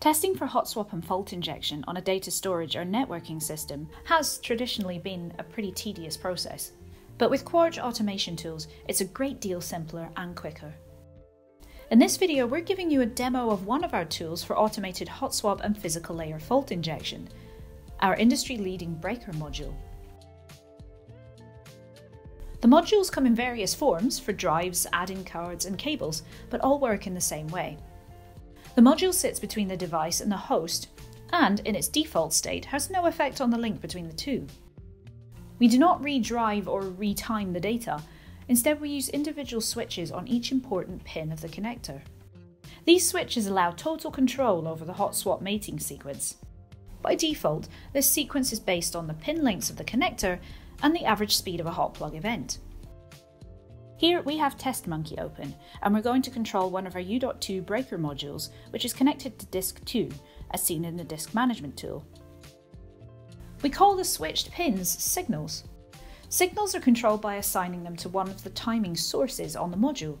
Testing for hot swap and fault injection on a data storage or networking system has traditionally been a pretty tedious process, but with Quarch automation tools, it's a great deal simpler and quicker. In this video, we're giving you a demo of one of our tools for automated hot swap and physical layer fault injection, our industry-leading breaker module. The modules come in various forms for drives, add-in cards and cables, but all work in the same way. The module sits between the device and the host, and in its default state has no effect on the link between the two. We do not redrive or retime the data. Instead, we use individual switches on each important pin of the connector. These switches allow total control over the hot swap mating sequence. By default, this sequence is based on the pin lengths of the connector and the average speed of a hot plug event. Here we have TestMonkey open, and we're going to control one of our U.2 breaker modules, which is connected to disk 2, as seen in the disk management tool. We call the switched pins signals. Signals are controlled by assigning them to one of the timing sources on the module.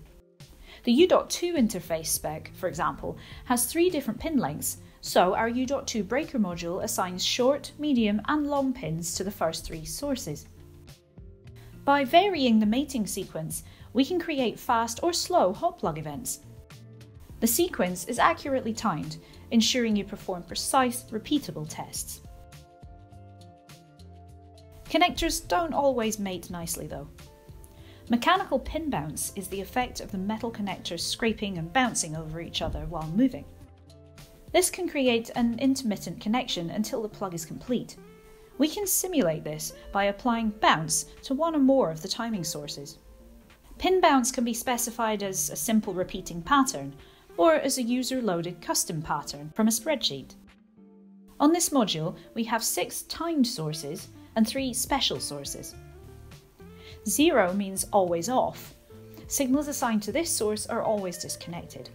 The U.2 interface spec, for example, has 3 different pin lengths, so our U.2 breaker module assigns short, medium and long pins to the first 3 sources. By varying the mating sequence, we can create fast or slow hot plug events. The sequence is accurately timed, ensuring you perform precise, repeatable tests. Connectors don't always mate nicely though. Mechanical pin bounce is the effect of the metal connectors scraping and bouncing over each other while moving. This can create an intermittent connection until the plug is complete. We can simulate this by applying bounce to one or more of the timing sources. Pin bounce can be specified as a simple repeating pattern or as a user-loaded custom pattern from a spreadsheet. On this module, we have 6 timed sources and 3 special sources. 0 means always off. Signals assigned to this source are always disconnected.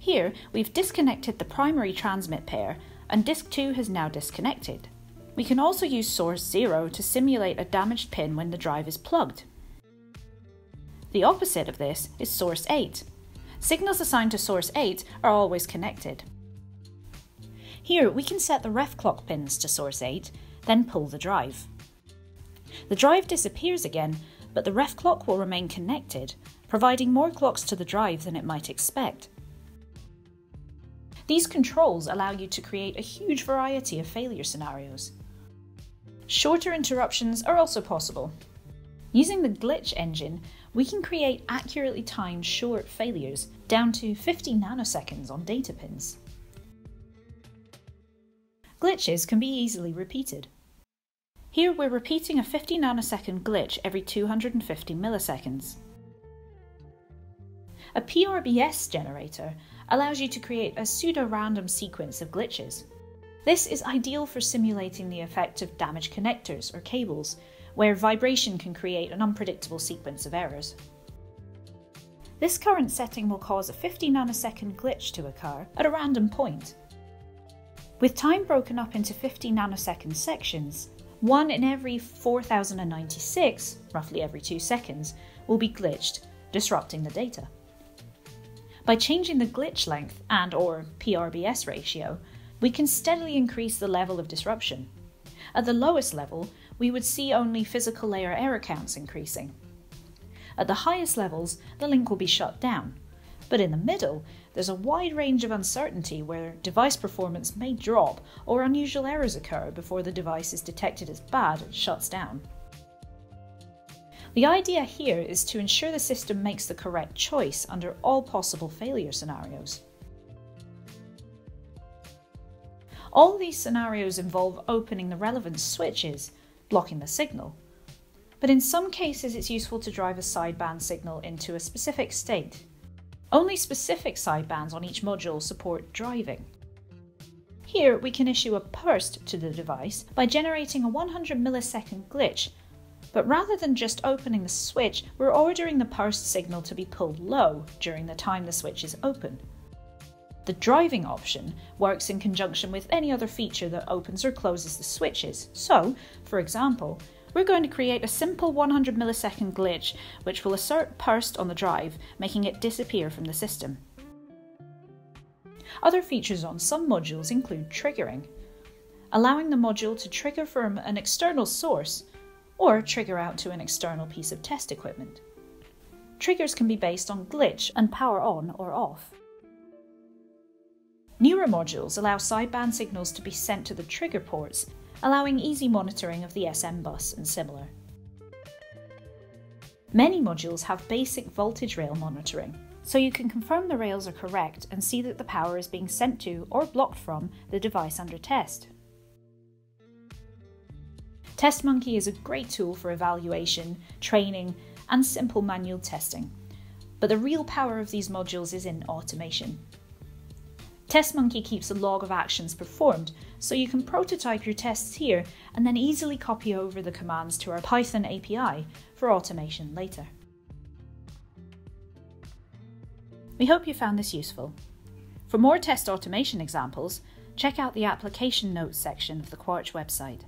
Here, we've disconnected the primary transmit pair, and disk 2 has now disconnected. We can also use source 0 to simulate a damaged pin when the drive is plugged. The opposite of this is source 8. Signals assigned to source 8 are always connected. Here, we can set the ref clock pins to source 8, then pull the drive. The drive disappears again, but the ref clock will remain connected, providing more clocks to the drive than it might expect. These controls allow you to create a huge variety of failure scenarios. Shorter interruptions are also possible. Using the glitch engine, we can create accurately timed short failures down to 50 nanoseconds on data pins. Glitches can be easily repeated. Here we're repeating a 50 nanosecond glitch every 250 milliseconds. A PRBS generator allows you to create a pseudo-random sequence of glitches. This is ideal for simulating the effect of damaged connectors or cables, where vibration can create an unpredictable sequence of errors. This current setting will cause a 50 nanosecond glitch to occur at a random point. With time broken up into 50 nanosecond sections, one in every 4096, roughly every 2 seconds, will be glitched, disrupting the data. By changing the glitch length and or PRBS ratio, we can steadily increase the level of disruption. At the lowest level, we would see only physical layer error counts increasing. At the highest levels, the link will be shut down. But in the middle, there's a wide range of uncertainty where device performance may drop or unusual errors occur before the device is detected as bad and shuts down. The idea here is to ensure the system makes the correct choice under all possible failure scenarios. All these scenarios involve opening the relevant switches, blocking the signal. But in some cases it's useful to drive a sideband signal into a specific state. Only specific sidebands on each module support driving. Here we can issue a PERST to the device by generating a 100 millisecond glitch, but rather than just opening the switch, we're ordering the PERST signal to be pulled low during the time the switch is open. The driving option works in conjunction with any other feature that opens or closes the switches. So, for example, we're going to create a simple 100 millisecond glitch which will assert PERST on the drive, making it disappear from the system. Other features on some modules include triggering, allowing the module to trigger from an external source or trigger out to an external piece of test equipment. Triggers can be based on glitch and power on or off. Newer modules allow sideband signals to be sent to the trigger ports, allowing easy monitoring of the SM bus and similar. Many modules have basic voltage rail monitoring, so you can confirm the rails are correct and see that the power is being sent to or blocked from the device under test. TestMonkey is a great tool for evaluation, training, and simple manual testing, but the real power of these modules is in automation. TestMonkey keeps a log of actions performed, so you can prototype your tests here and then easily copy over the commands to our Python API for automation later. We hope you found this useful. For more test automation examples, check out the application notes section of the Quarch website.